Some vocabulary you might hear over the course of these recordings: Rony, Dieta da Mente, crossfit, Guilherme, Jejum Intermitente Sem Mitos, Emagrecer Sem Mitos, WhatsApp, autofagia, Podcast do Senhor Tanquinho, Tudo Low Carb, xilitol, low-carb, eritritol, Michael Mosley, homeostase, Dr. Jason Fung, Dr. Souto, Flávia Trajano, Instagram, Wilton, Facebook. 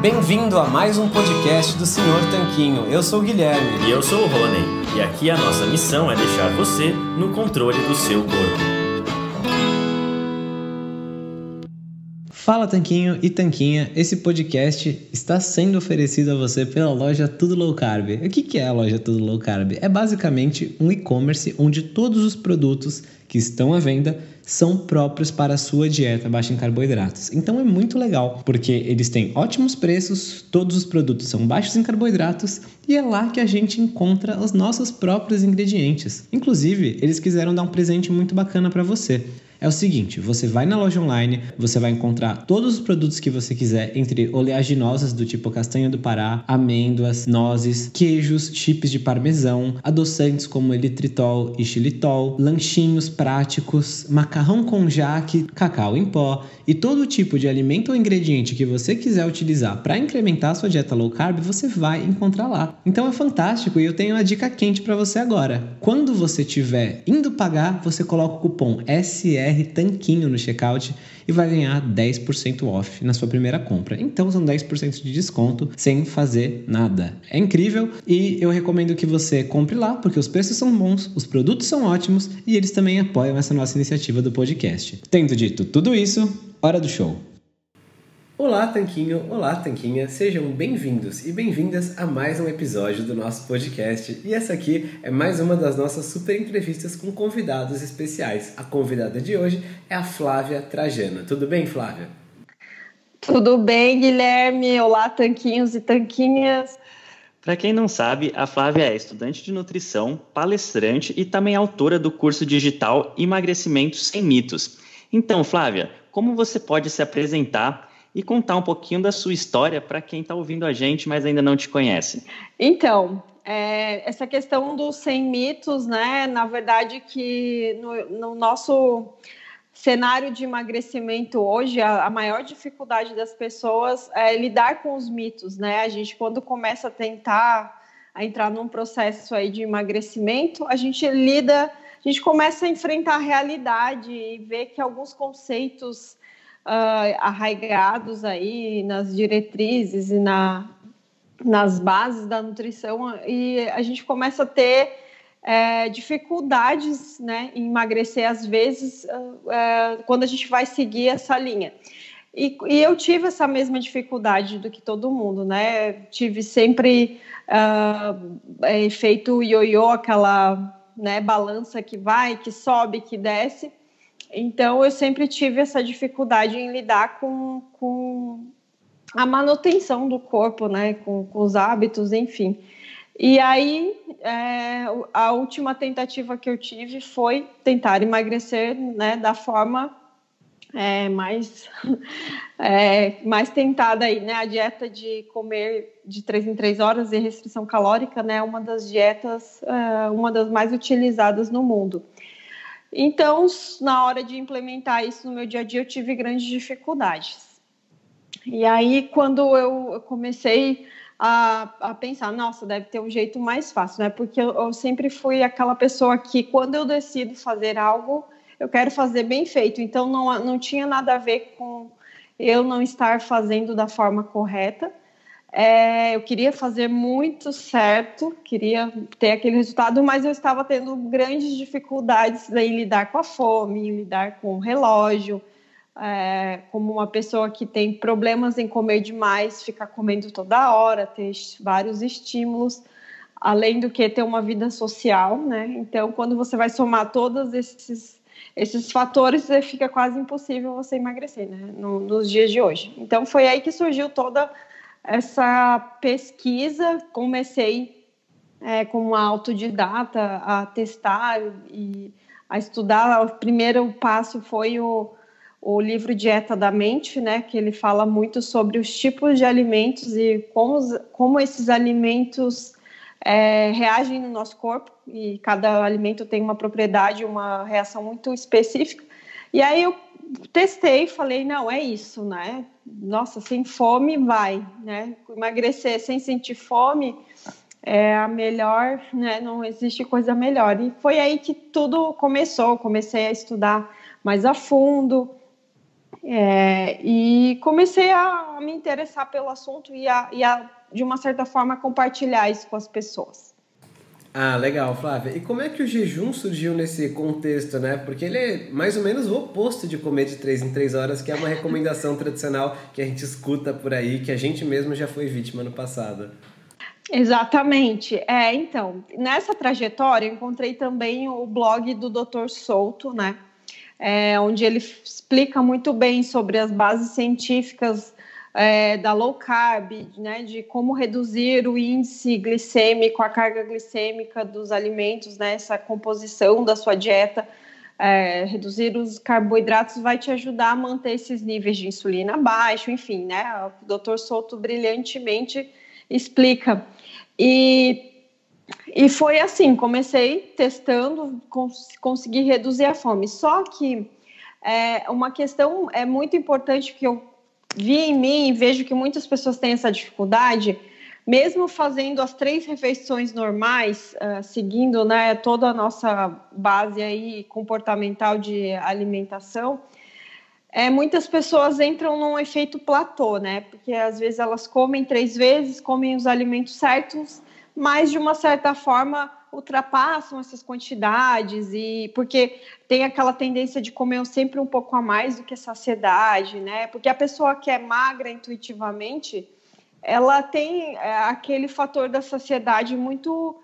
Bem-vindo a mais um podcast do Senhor Tanquinho. Eu sou o Guilherme. E eu sou o Rony. E aqui a nossa missão é deixar você no controle do seu corpo. Fala Tanquinho e Tanquinha. Esse podcast está sendo oferecido a você pela loja Tudo Low Carb. O que é a loja Tudo Low Carb? É basicamente um e-commerce onde todos os produtos que estão à venda são próprios para a sua dieta baixa em carboidratos. Então é muito legal, porque eles têm ótimos preços, todos os produtos são baixos em carboidratos e é lá que a gente encontra os nossos próprios ingredientes. Inclusive, eles quiseram dar um presente muito bacana para você. É o seguinte, você vai na loja online, você vai encontrar todos os produtos que você quiser, entre oleaginosas do tipo castanha do Pará, amêndoas, nozes, queijos, chips de parmesão, adoçantes como eritritol e xilitol, lanchinhos práticos, macarrão com jaque, cacau em pó e todo tipo de alimento ou ingrediente que você quiser utilizar para incrementar a sua dieta low carb, você vai encontrar lá. Então é fantástico e eu tenho uma dica quente para você agora. Quando você estiver indo pagar, você coloca o cupom SE Tanquinho no checkout e vai ganhar 10% off na sua primeira compra. Então são 10% de desconto sem fazer nada. É incrível e eu recomendo que você compre lá, porque os preços são bons, os produtos são ótimos e eles também apoiam essa nossa iniciativa do podcast. Tendo dito tudo isso, hora do show! Olá Tanquinho, olá Tanquinha, sejam bem-vindos e bem-vindas a mais um episódio do nosso podcast. E essa aqui é mais uma das nossas super entrevistas com convidados especiais. A convidada de hoje é a Flávia Trajano. Tudo bem, Flávia? Tudo bem, Guilherme. Olá Tanquinhos e Tanquinhas. Para quem não sabe, a Flávia é estudante de nutrição, palestrante e também autora do curso digital Emagrecimento Sem Mitos. Então, Flávia, como você pode se apresentar e contar um pouquinho da sua história para quem está ouvindo a gente, mas ainda não te conhece? Então, essa questão dos 100 mitos, né? Na verdade, que no nosso cenário de emagrecimento hoje, a maior dificuldade das pessoas é lidar com os mitos, né? A gente, quando começa a tentar entrar num processo aí de emagrecimento, a gente começa a enfrentar a realidade e ver que alguns conceitos arraigados aí nas diretrizes e nas bases da nutrição, e a gente começa a ter dificuldades, né, em emagrecer às vezes quando a gente vai seguir essa linha. E eu tive essa mesma dificuldade do que todo mundo, né? Tive sempre efeito ioiô, aquela, né, balança que vai, que sobe, que desce. Então, eu sempre tive essa dificuldade em lidar com a manutenção do corpo, né? Com os hábitos, enfim. E aí, a última tentativa que eu tive foi tentar emagrecer, né, da forma mais tentada aí, né? A dieta de comer de 3 em 3 horas e restrição calórica, né? Uma das dietas, uma das mais utilizadas no mundo. Então, na hora de implementar isso no meu dia a dia, eu tive grandes dificuldades. E aí, quando eu comecei a pensar, nossa, deve ter um jeito mais fácil, né? Porque eu sempre fui aquela pessoa que, quando eu decido fazer algo, eu quero fazer bem feito. Então, não tinha nada a ver com eu não estar fazendo da forma correta. Eu queria fazer muito certo, queria ter aquele resultado, mas eu estava tendo grandes dificuldades em lidar com a fome, em lidar com o relógio, como uma pessoa que tem problemas em comer demais, ficar comendo toda hora, ter vários estímulos, além do que ter uma vida social, né? Então, quando você vai somar todos esses fatores, fica quase impossível você emagrecer, né, nos dias de hoje. Então, foi aí que surgiu toda essa pesquisa. Comecei como autodidata a testar e a estudar. O primeiro passo foi o livro Dieta da Mente, né, que ele fala muito sobre os tipos de alimentos e como esses alimentos reagem no nosso corpo, e cada alimento tem uma propriedade, uma reação muito específica. E aí eu testei, falei, não, é isso, né? Nossa, sem fome vai, né? Emagrecer sem sentir fome é a melhor, né? Não existe coisa melhor. E foi aí que tudo começou. Comecei a estudar mais a fundo, E comecei a me interessar pelo assunto e a, de uma certa forma, compartilhar isso com as pessoas. Ah, legal, Flávia. E como é que o jejum surgiu nesse contexto, né? Porque ele é mais ou menos o oposto de comer de 3 em 3 horas, que é uma recomendação tradicional que a gente escuta por aí, que a gente mesmo já foi vítima no passado. Exatamente. Então, nessa trajetória, eu encontrei também o blog do Dr. Souto, né? Onde ele explica muito bem sobre as bases científicas da low carb, né, de como reduzir o índice glicêmico, a carga glicêmica dos alimentos, né, essa composição da sua dieta, reduzir os carboidratos vai te ajudar a manter esses níveis de insulina baixo, enfim, né, o Dr. Souto brilhantemente explica. E foi assim, comecei testando, consegui reduzir a fome, só que uma questão é muito importante que eu vi em mim e vejo que muitas pessoas têm essa dificuldade, mesmo fazendo as 3 refeições normais, seguindo, né, toda a nossa base aí comportamental de alimentação, muitas pessoas entram num efeito platô, né, porque às vezes elas comem 3 vezes, comem os alimentos certos, mas de uma certa forma ultrapassam essas quantidades, e porque tem aquela tendência de comer sempre um pouco a mais do que saciedade, né? Porque a pessoa que é magra intuitivamente, ela tem aquele fator da saciedade muito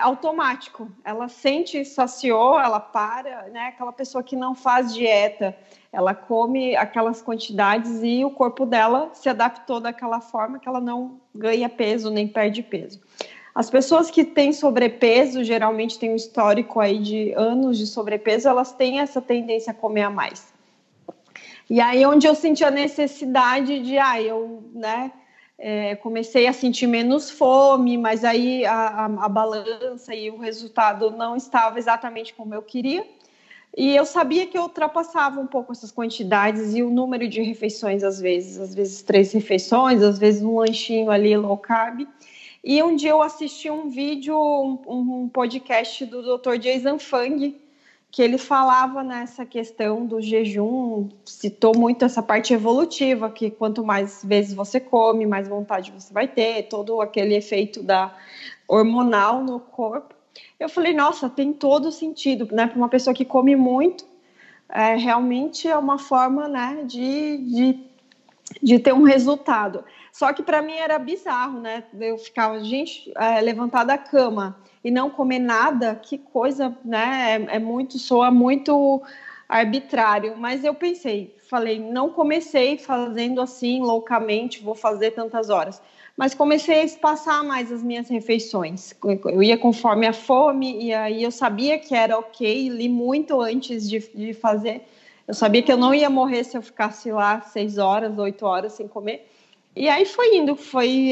automático. Ela sente, saciou, ela para, né? Aquela pessoa que não faz dieta, ela come aquelas quantidades e o corpo dela se adaptou daquela forma que ela não ganha peso nem perde peso. As pessoas que têm sobrepeso, geralmente têm um histórico aí de anos de sobrepeso, elas têm essa tendência a comer a mais. E aí onde eu senti a necessidade de, comecei a sentir menos fome, mas aí a balança e o resultado não estava exatamente como eu queria. E eu sabia que eu ultrapassava um pouco essas quantidades e o número de refeições, às vezes 3 refeições, às vezes um lanchinho ali low carb. E um dia eu assisti um vídeo, um podcast do Dr. Jason Fung, que ele falava nessa questão do jejum, citou muito essa parte evolutiva, que quanto mais vezes você come, mais vontade você vai ter, todo aquele efeito hormonal no corpo. Eu falei, nossa, tem todo sentido, né? Para uma pessoa que come muito, realmente é uma forma, né, de ter um resultado. Só que para mim era bizarro, né? Eu ficava, gente, levantar da cama e não comer nada, que coisa, né? Soa muito arbitrário. Mas eu pensei, falei, não comecei fazendo assim loucamente, vou fazer tantas horas. Mas comecei a espaçar mais as minhas refeições. Eu ia conforme a fome e aí eu sabia que era ok, li muito antes de fazer. Eu sabia que eu não ia morrer se eu ficasse lá 6 horas, 8 horas sem comer. E aí foi indo,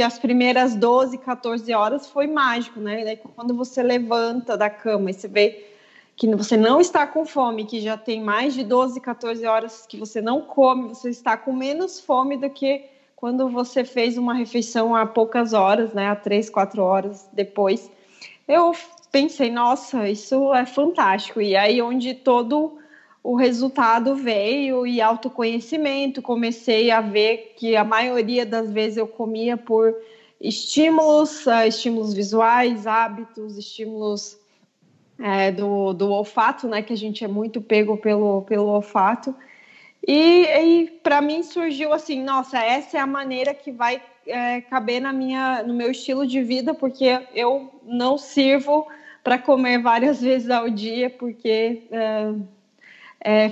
as primeiras 12, 14 horas foi mágico, né? E daí, quando você levanta da cama e você vê que você não está com fome, que já tem mais de 12, 14 horas que você não come, você está com menos fome do que quando você fez uma refeição há poucas horas, né? Há 3, 4 horas depois. Eu pensei, nossa, isso é fantástico. E aí onde todo o resultado veio e autoconhecimento, comecei a ver que a maioria das vezes eu comia por estímulos visuais, hábitos, estímulos do olfato, né, que a gente é muito pego pelo olfato, e para mim surgiu assim, nossa, essa é a maneira que vai caber no meu estilo de vida, porque eu não sirvo para comer várias vezes ao dia, porque...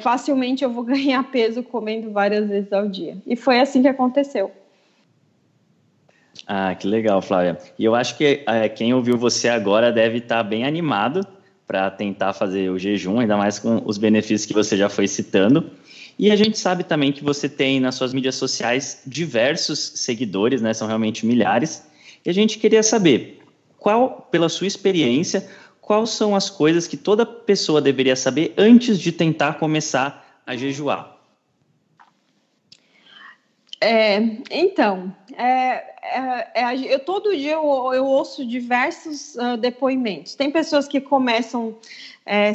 facilmente eu vou ganhar peso comendo várias vezes ao dia. E foi assim que aconteceu. Ah, que legal, Flávia. E eu acho que quem ouviu você agora deve estar bem animado para tentar fazer o jejum, ainda mais com os benefícios que você já foi citando. E a gente sabe também que você tem nas suas mídias sociais diversos seguidores, né? São realmente milhares. E a gente queria saber, pela sua experiência, quais são as coisas que toda pessoa deveria saber antes de tentar começar a jejuar? Então, todo dia eu ouço diversos depoimentos. Tem pessoas que começam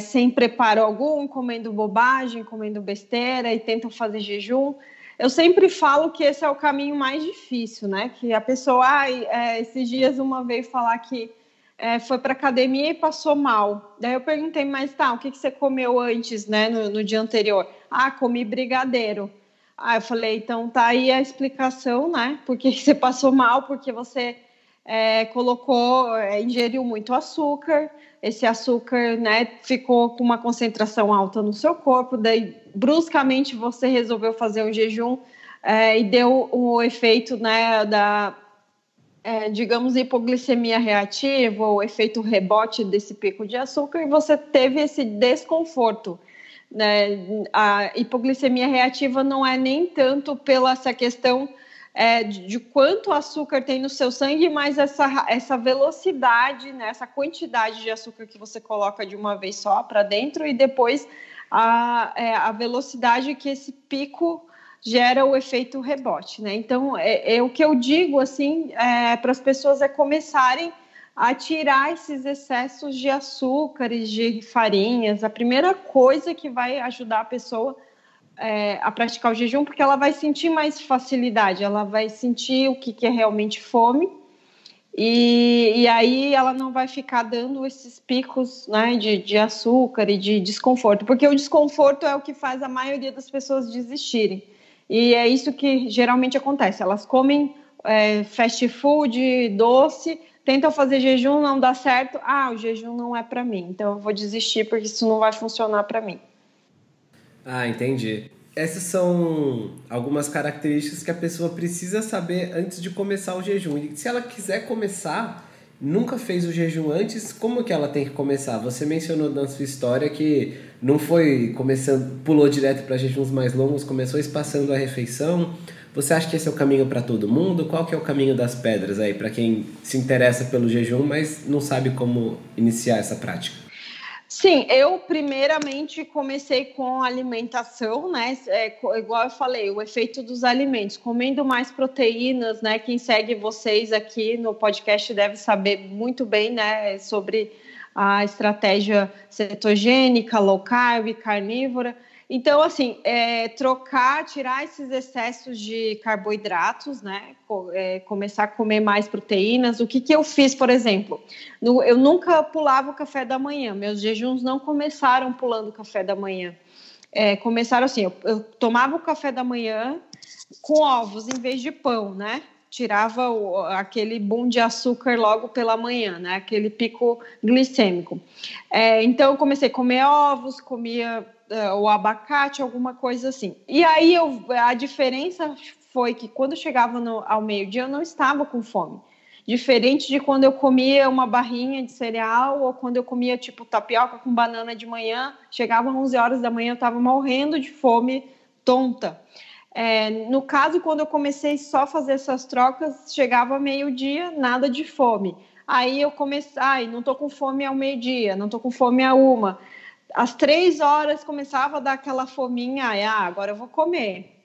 sem preparo algum, comendo bobagem, comendo besteira e tentam fazer jejum. Eu sempre falo que esse é o caminho mais difícil, né? Que a pessoa, esses dias uma veio falar que foi para academia e passou mal. Daí eu perguntei, mas tá, o que você comeu antes, né? No dia anterior? Ah, comi brigadeiro. Ah, eu falei, então tá aí a explicação, né? Porque você passou mal, porque você ingeriu muito açúcar. Esse açúcar, né, ficou com uma concentração alta no seu corpo. Daí, bruscamente, você resolveu fazer um jejum e deu o efeito, né, digamos, hipoglicemia reativa, ou efeito rebote desse pico de açúcar, e você teve esse desconforto. A hipoglicemia reativa não é nem tanto pela essa questão de quanto açúcar tem no seu sangue, mas essa velocidade, né, essa quantidade de açúcar que você coloca de uma vez só para dentro, e depois a velocidade que esse pico gera o efeito rebote, né? Então, o que eu digo assim para as pessoas é começarem a tirar esses excessos de açúcares, de farinhas. A primeira coisa que vai ajudar a pessoa a praticar o jejum, porque ela vai sentir mais facilidade, ela vai sentir o que é realmente fome, e aí ela não vai ficar dando esses picos, né, de açúcar e de desconforto, porque o desconforto é o que faz a maioria das pessoas desistirem, e é isso que geralmente acontece. Elas comem fast food, doce, tentam fazer jejum, não dá certo. Ah, o jejum não é para mim, então eu vou desistir porque isso não vai funcionar para mim. Ah, entendi. Essas são algumas características que a pessoa precisa saber antes de começar o jejum. E se ela quiser começar, nunca fez o jejum antes, como que ela tem que começar? Você mencionou na sua história que não foi começando, pulou direto para jejuns mais longos, começou espaçando a refeição. Você acha que esse é o caminho para todo mundo? Qual que é o caminho das pedras aí para quem se interessa pelo jejum, mas não sabe como iniciar essa prática? Sim, eu primeiramente comecei com alimentação, né? Igual eu falei, o efeito dos alimentos, comendo mais proteínas, né? Quem segue vocês aqui no podcast deve saber muito bem, né, sobre a estratégia cetogênica, low carb, carnívora. Então, assim, tirar esses excessos de carboidratos, né? Começar a comer mais proteínas. O que eu fiz, por exemplo? Eu nunca pulava o café da manhã. Meus jejuns não começaram pulando o café da manhã. Começaram assim, eu tomava o café da manhã com ovos em vez de pão, né? Tirava aquele boom de açúcar logo pela manhã, né? Aquele pico glicêmico. Então, eu comecei a comer ovos, comia o abacate, alguma coisa assim. E aí, a diferença foi que quando eu chegava ao meio-dia, eu não estava com fome. Diferente de quando eu comia uma barrinha de cereal, ou quando eu comia, tipo, tapioca com banana de manhã, chegava às 11 horas da manhã, eu estava morrendo de fome, tonta. No caso, quando eu comecei só a fazer essas trocas, chegava meio-dia, nada de fome. Aí eu comecei, não tô com fome ao meio-dia, não tô com fome a uma. Às 3 horas começava a dar aquela fominha, agora eu vou comer.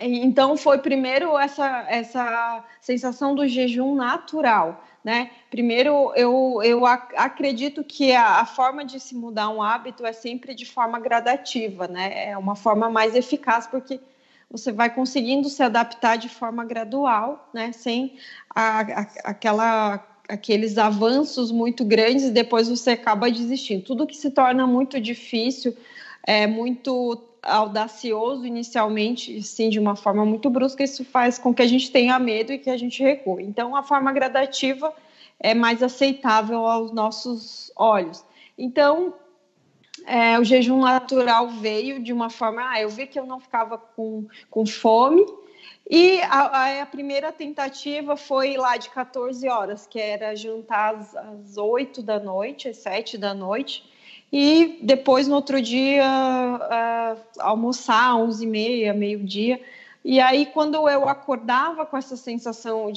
Então foi primeiro essa sensação do jejum natural, né? Primeiro eu acredito que a forma de se mudar um hábito é sempre de forma gradativa, né? É uma forma mais eficaz, porque você vai conseguindo se adaptar de forma gradual, né? Sem aqueles avanços muito grandes, e depois você acaba desistindo. Tudo que se torna muito difícil, muito audacioso inicialmente, sim, de uma forma muito brusca, isso faz com que a gente tenha medo e que a gente recue. Então, a forma gradativa é mais aceitável aos nossos olhos. Então, o jejum natural veio de uma forma... eu vi que eu não ficava com fome, e a primeira tentativa foi lá de 14 horas, que era jantar às 8 da noite, às 7 da noite, e depois no outro dia almoçar às 11h30, meio-dia. E aí, quando eu acordava com essa sensação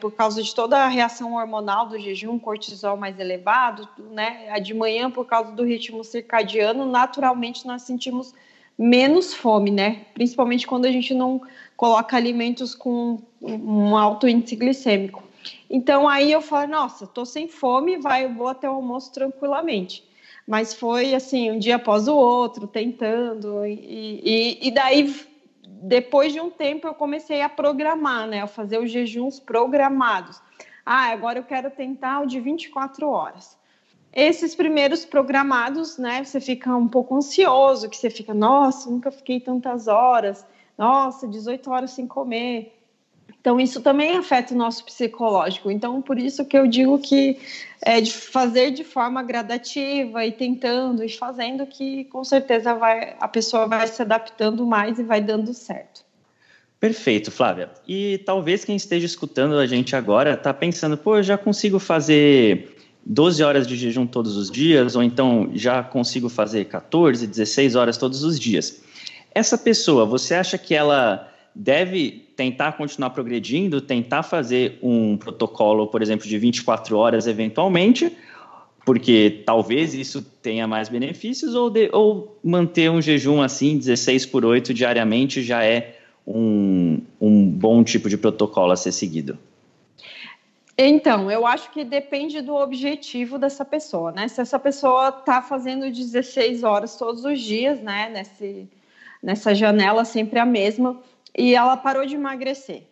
por causa de toda a reação hormonal do jejum, cortisol mais elevado, né, de manhã, por causa do ritmo circadiano, naturalmente nós sentimos menos fome, né? Principalmente quando a gente não coloca alimentos com um alto índice glicêmico. Então, aí eu falo, nossa, tô sem fome, eu vou até o almoço tranquilamente. Mas foi, assim, um dia após o outro, tentando. E daí, depois de um tempo, eu comecei a programar, né? A fazer os jejuns programados. Ah, agora eu quero tentar o de 24 horas. Esses primeiros programados, né? Você fica um pouco ansioso, que você fica, nossa, nunca fiquei tantas horas. Nossa, 18 horas sem comer. Então, isso também afeta o nosso psicológico. Então, por isso que eu digo que é de fazer de forma gradativa e tentando e fazendo que, com certeza, a pessoa vai se adaptando mais e vai dando certo. Perfeito, Flávia. E talvez quem esteja escutando a gente agora está pensando, pô, eu já consigo fazer 12 horas de jejum todos os dias, ou então já consigo fazer 14, 16 horas todos os dias. Essa pessoa, você acha que ela deve tentar continuar progredindo, tentar fazer um protocolo, por exemplo, de 24 horas eventualmente, porque talvez isso tenha mais benefícios, ou manter um jejum assim, 16/8 diariamente, já é um bom tipo de protocolo a ser seguido? Então, eu acho que depende do objetivo dessa pessoa, né? Se essa pessoa está fazendo 16 horas todos os dias, né? Nessa janela sempre a mesma, e ela parou de emagrecer.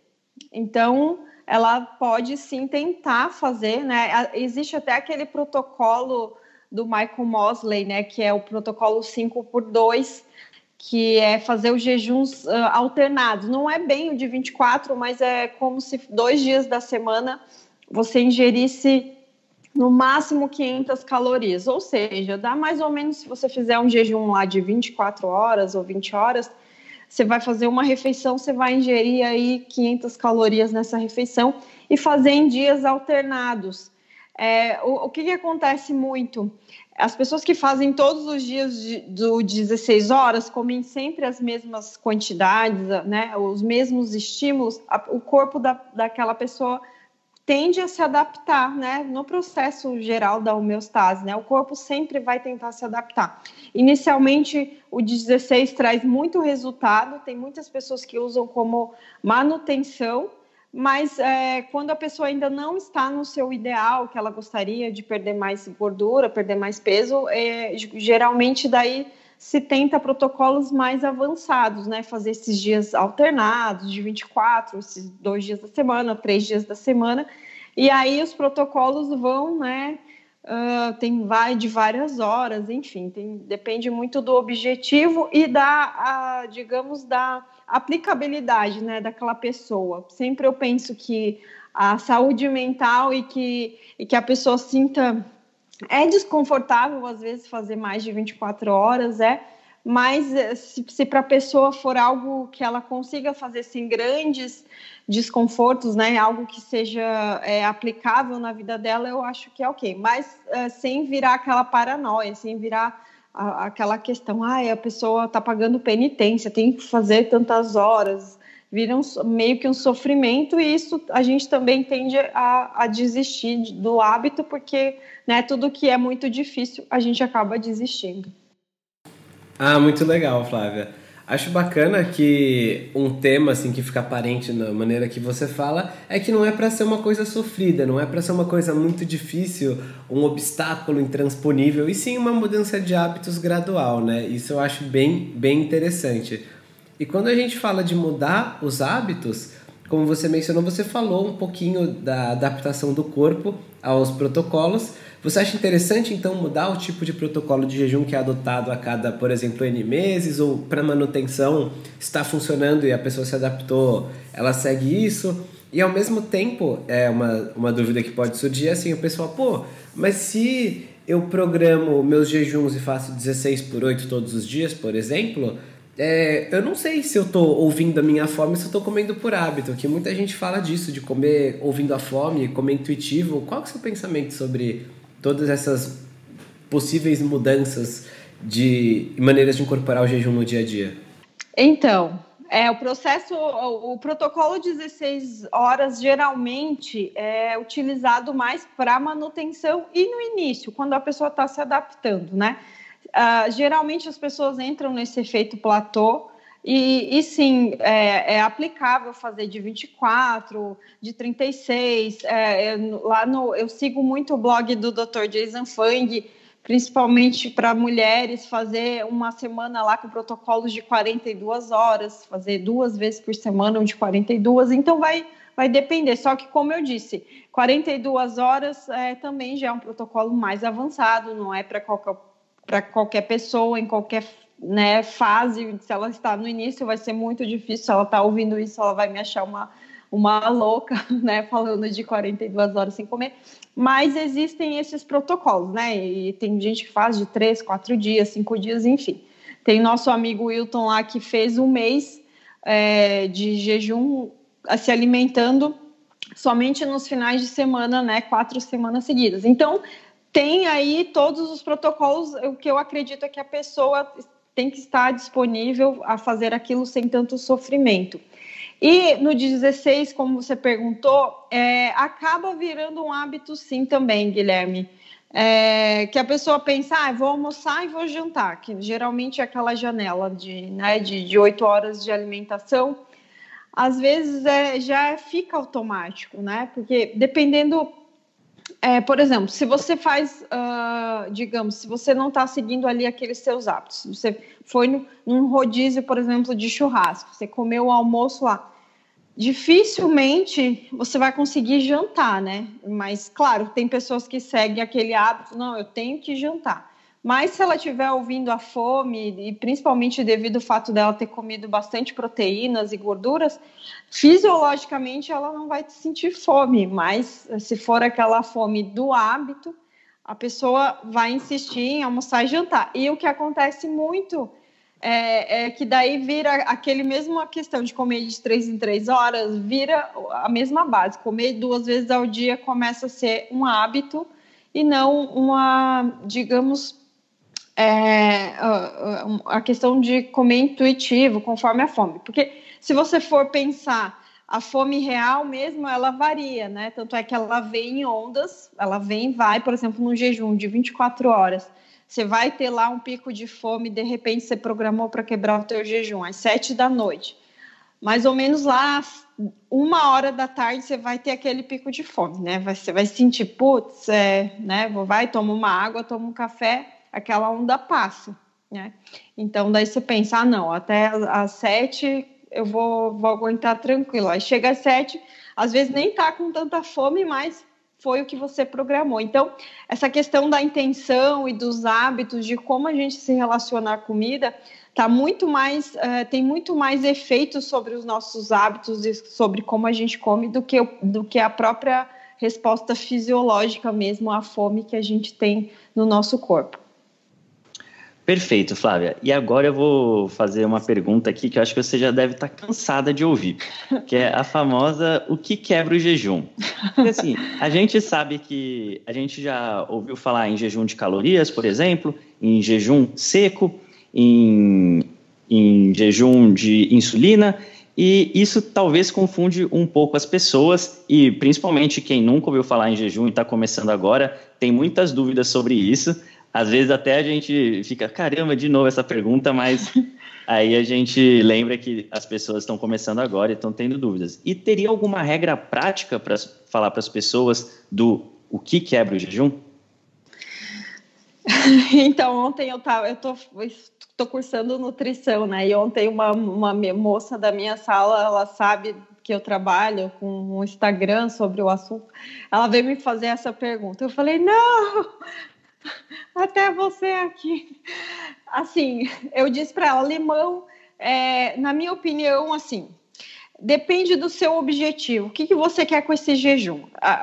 Então, ela pode sim tentar fazer, né? Existe até aquele protocolo do Michael Mosley, né? Que é o protocolo 5x2, que é fazer os jejuns alternados. Não é bem o de 24, mas é como se 2 dias da semana você ingerisse no máximo 500 calorias. Ou seja, dá mais ou menos, se você fizer um jejum lá de 24 horas ou 20 horas, você vai fazer uma refeição, você vai ingerir aí 500 calorias nessa refeição e fazer em dias alternados. O que acontece muito? As pessoas que fazem todos os dias do 16 horas comem sempre as mesmas quantidades, né, os mesmos estímulos, o corpo daquela pessoa tende a se adaptar, né, no processo geral da homeostase, né, o corpo sempre vai tentar se adaptar. Inicialmente, o 16 traz muito resultado, tem muitas pessoas que usam como manutenção, mas quando a pessoa ainda não está no seu ideal, que ela gostaria de perder mais gordura, perder mais peso, geralmente daí se tenta protocolos mais avançados, né? Fazer esses dias alternados, de 24, esses 2 dias da semana, 3 dias da semana, e aí os protocolos vão, né? Vai de várias horas, enfim, depende muito do objetivo e da aplicabilidade, né, daquela pessoa. Sempre eu penso que a saúde mental e que a pessoa sinta, é desconfortável às vezes fazer mais de 24 horas, mas se para a pessoa for algo que ela consiga fazer sem grandes desconfortos, né, algo que seja aplicável na vida dela, eu acho que é ok, mas sem virar aquela paranoia, sem virar aquela questão, a pessoa está pagando penitência, tem que fazer tantas horas, vira meio que um sofrimento, e isso a gente também tende a desistir do hábito, porque, né, tudo que é muito difícil a gente acaba desistindo. Ah, muito legal, Flávia. Acho bacana que um tema assim, que fica aparente na maneira que você fala, é que não é para ser uma coisa sofrida, não é para ser uma coisa muito difícil, um obstáculo intransponível, e sim uma mudança de hábitos gradual, né? Isso eu acho bem interessante. E quando a gente fala de mudar os hábitos, como você mencionou, você falou um pouquinho da adaptação do corpo aos protocolos. Você acha interessante, então, mudar o tipo de protocolo de jejum que é adotado a cada, por exemplo, N meses, ou para manutenção está funcionando e a pessoa se adaptou, ela segue isso? E, ao mesmo tempo, uma dúvida que pode surgir, assim, o pessoal, pô, mas se eu programo meus jejuns e faço 16/8 todos os dias, por exemplo, eu não sei se eu estou ouvindo a minha fome, se eu estou comendo por hábito, que muita gente fala disso, de comer ouvindo a fome, comer intuitivo. Qual é o seu pensamento sobre todas essas possíveis mudanças de maneiras de incorporar o jejum no dia a dia? Então, o protocolo 16 horas geralmente é utilizado mais para manutenção e no início, quando a pessoa está se adaptando, né? Geralmente as pessoas entram nesse efeito platô e sim, é aplicável fazer de 24, de 36. Eu sigo muito o blog do Dr. Jason Fung, principalmente para mulheres, fazer uma semana lá com protocolos de 42 horas, fazer 2 vezes por semana, um de 42, então vai depender. Só que, como eu disse, 42 horas também já é um protocolo mais avançado, não é para qualquer pessoa, em qualquer, né, fase. Se ela está no início, vai ser muito difícil. Se ela está ouvindo isso, ela vai me achar uma louca, né, falando de 42 horas sem comer. Mas existem esses protocolos, né, e tem gente que faz de 3, 4 dias, 5 dias, enfim. Tem nosso amigo Wilton lá que fez 1 mês de jejum, se alimentando somente nos finais de semana, né, 4 semanas seguidas. Então, tem aí todos os protocolos. O que eu acredito é que a pessoa tem que estar disponível a fazer aquilo sem tanto sofrimento. E no 16, como você perguntou, acaba virando um hábito sim também, Guilherme. Que a pessoa pensa, vou almoçar e vou jantar, que geralmente é aquela janela de 8 horas de alimentação. Às vezes já fica automático, né? Porque dependendo... por exemplo, se você faz, digamos, se você não está seguindo ali aqueles seus hábitos, você foi num rodízio, por exemplo, de churrasco, você comeu o almoço lá, dificilmente você vai conseguir jantar, né? Mas, claro, tem pessoas que seguem aquele hábito, não, eu tenho que jantar. Mas se ela estiver ouvindo a fome, e principalmente devido ao fato dela ter comido bastante proteínas e gorduras, fisiologicamente ela não vai sentir fome, mas se for aquela fome do hábito, a pessoa vai insistir em almoçar e jantar. E o que acontece muito é que daí vira aquele mesmo, a questão de comer de 3 em 3 horas, vira a mesma base. Comer 2 vezes ao dia começa a ser um hábito e não uma, digamos... a questão de comer intuitivo, conforme a fome. Porque se você for pensar, a fome real mesmo, ela varia, né? Tanto é que ela vem em ondas, ela vem e vai. Por exemplo, num jejum de 24 horas, você vai ter lá um pico de fome, de repente você programou para quebrar o teu jejum às 7 da noite. Mais ou menos lá, 1 hora da tarde, você vai ter aquele pico de fome, né? Você vai sentir, putz, né? Vai, toma uma água, toma um café... aquela onda passa, né? Então, daí você pensa, não, até às 7 eu vou aguentar tranquilo. Aí chega às 7, às vezes nem tá com tanta fome, mas foi o que você programou. Então, essa questão da intenção e dos hábitos, de como a gente se relaciona à comida, tem muito mais efeito sobre os nossos hábitos e sobre como a gente come do que a própria resposta fisiológica mesmo à fome que a gente tem no nosso corpo. Perfeito, Flávia. E agora eu vou fazer uma pergunta aqui que eu acho que você já deve estar cansada de ouvir, que é a famosa, o que quebra o jejum? Porque, assim, a gente sabe que a gente já ouviu falar em jejum de calorias, por exemplo, em jejum seco, em jejum de insulina, e isso talvez confunde um pouco as pessoas, e principalmente quem nunca ouviu falar em jejum e está começando agora, tem muitas dúvidas sobre isso. Às vezes até a gente fica, caramba, de novo essa pergunta, mas aí a gente lembra que as pessoas estão começando agora e estão tendo dúvidas. E teria alguma regra prática para falar para as pessoas do o que quebra o jejum? Então, ontem eu tô cursando nutrição, né? E ontem uma moça da minha sala, ela sabe que eu trabalho com um Instagram sobre o assunto, ela veio me fazer essa pergunta. Eu falei, não... até você aqui. Assim, eu disse para ela, limão, na minha opinião, assim, depende do seu objetivo. O que você quer com esse jejum?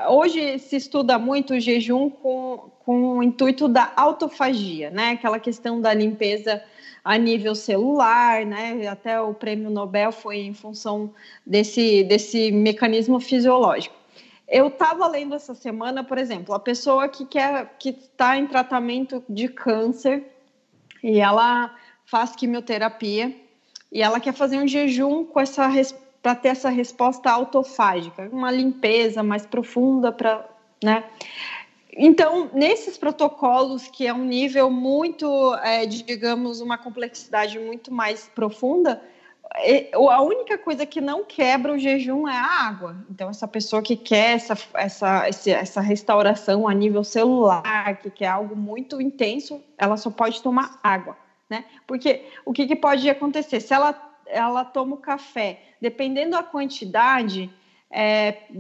Hoje se estuda muito o jejum com o intuito da autofagia, né? Aquela questão da limpeza a nível celular, né? Até o prêmio Nobel foi em função desse mecanismo fisiológico. Eu estava lendo essa semana, por exemplo, a pessoa que está em tratamento de câncer e ela faz quimioterapia e ela quer fazer um jejum para ter essa resposta autofágica, uma limpeza mais profunda, né? Então, nesses protocolos, que é um nível muito, digamos, uma complexidade muito mais profunda, a única coisa que não quebra o jejum é a água. Então, essa pessoa que quer essa restauração a nível celular, que quer algo muito intenso, ela só pode tomar água, né? Porque o que pode acontecer? Se ela toma o café, dependendo da quantidade...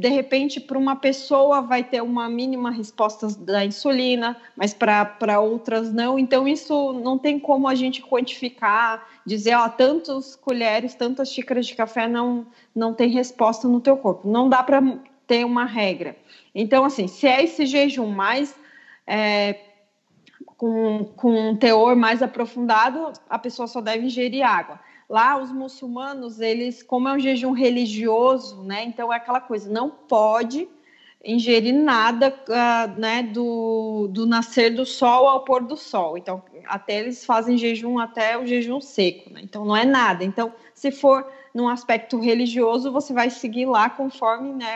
de repente, para uma pessoa vai ter uma mínima resposta da insulina, mas para outras não. Então, isso não tem como a gente quantificar, dizer, ó, tantas colheres, tantas xícaras de café não tem resposta no teu corpo. Não dá para ter uma regra. Então, assim, se é esse jejum mais... com um teor mais aprofundado, a pessoa só deve ingerir água. Lá, os muçulmanos, eles, como é um jejum religioso, né? Então, é aquela coisa, não pode ingerir nada, né? Do nascer do sol ao pôr do sol. Então, até eles fazem jejum, até o jejum seco, né? Então, não é nada. Então, se for num aspecto religioso, você vai seguir lá conforme, né,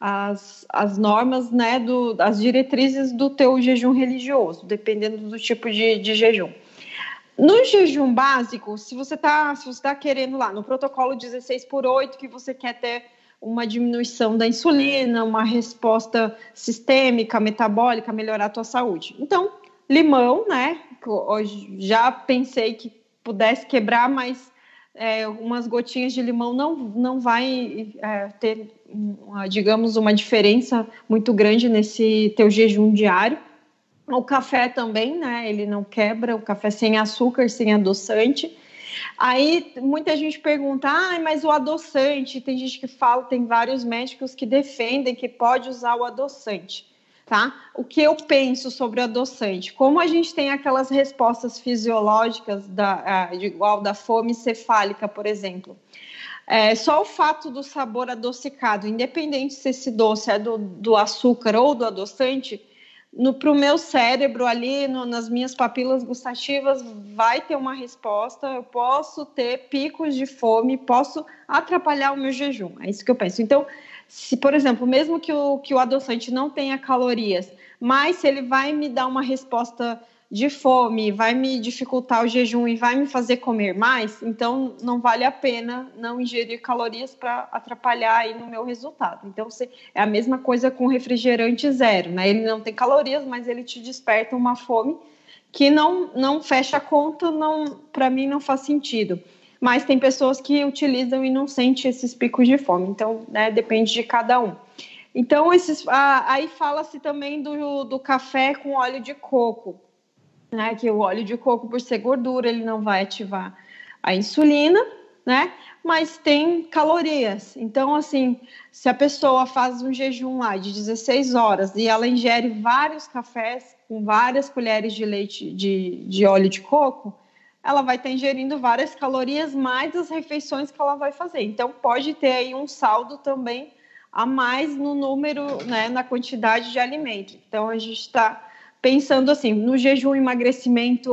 as normas, né, as diretrizes do teu jejum religioso, dependendo do tipo de jejum. No jejum básico, se você tá querendo lá, no protocolo 16/8, que você quer ter uma diminuição da insulina, uma resposta sistêmica, metabólica, melhorar a tua saúde. Então, limão, né, já pensei que pudesse quebrar, mas umas gotinhas de limão não vai ter, digamos, uma diferença muito grande nesse teu jejum diário. O café também, né? Ele não quebra, o café sem açúcar, sem adoçante. Aí muita gente pergunta, mas o adoçante, tem gente que fala, tem vários médicos que defendem que pode usar o adoçante, tá? O que eu penso sobre o adoçante? Como a gente tem aquelas respostas fisiológicas igual da fome cefálica, por exemplo... só o fato do sabor adocicado, independente se esse doce é do açúcar ou do adoçante, para o meu cérebro ali, nas minhas papilas gustativas, vai ter uma resposta, eu posso ter picos de fome, posso atrapalhar o meu jejum, é isso que eu penso. Então, se, por exemplo, mesmo que o adoçante não tenha calorias, mas se ele vai me dar uma resposta de fome, vai me dificultar o jejum e vai me fazer comer mais, então não vale a pena não ingerir calorias para atrapalhar aí no meu resultado. Então, é a mesma coisa com refrigerante zero, né? Ele não tem calorias, mas ele te desperta uma fome que não fecha a conta, para mim não faz sentido. Mas tem pessoas que utilizam e não sentem esses picos de fome, então, né, depende de cada um. Então, aí fala-se também do café com óleo de coco, né, que o óleo de coco, por ser gordura, ele não vai ativar a insulina, né, mas tem calorias. Então, assim, se a pessoa faz um jejum lá de 16 horas e ela ingere vários cafés com várias colheres de leite de óleo de coco, ela vai estar ingerindo várias calorias mais as refeições que ela vai fazer. Então, pode ter aí um saldo também a mais no número, né, na quantidade de alimento. Então, a gente está... pensando assim, no jejum e emagrecimento,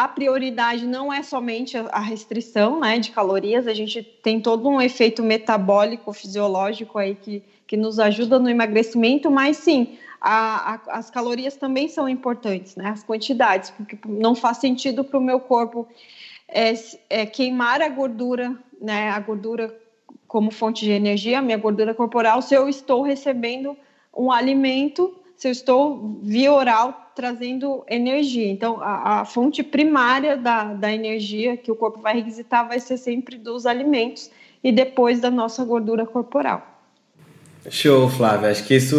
a prioridade não é somente a restrição, né, de calorias, a gente tem todo um efeito metabólico, fisiológico aí que nos ajuda no emagrecimento, mas sim, as calorias também são importantes, né, as quantidades, porque não faz sentido para o meu corpo queimar a gordura, né, a gordura como fonte de energia, a minha gordura corporal, se eu estou recebendo um alimento, se eu estou via oral trazendo energia. Então, a fonte primária da energia que o corpo vai requisitar vai ser sempre dos alimentos e depois da nossa gordura corporal. Show, Flávia. Acho que isso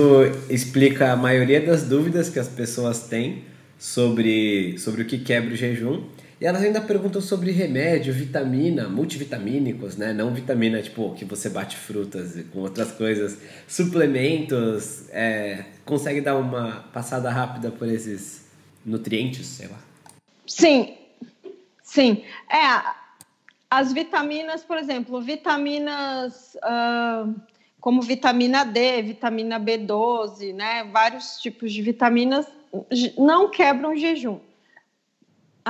explica a maioria das dúvidas que as pessoas têm sobre o que quebra o jejum. E elas ainda perguntam sobre remédio, vitamina, multivitamínicos, né? Não vitamina, tipo, que você bate frutas com outras coisas. Suplementos, consegue dar uma passada rápida por esses nutrientes, sei lá? Sim. As vitaminas, por exemplo, vitaminas como vitamina D, vitamina B12, né? Vários tipos de vitaminas não quebram o jejum.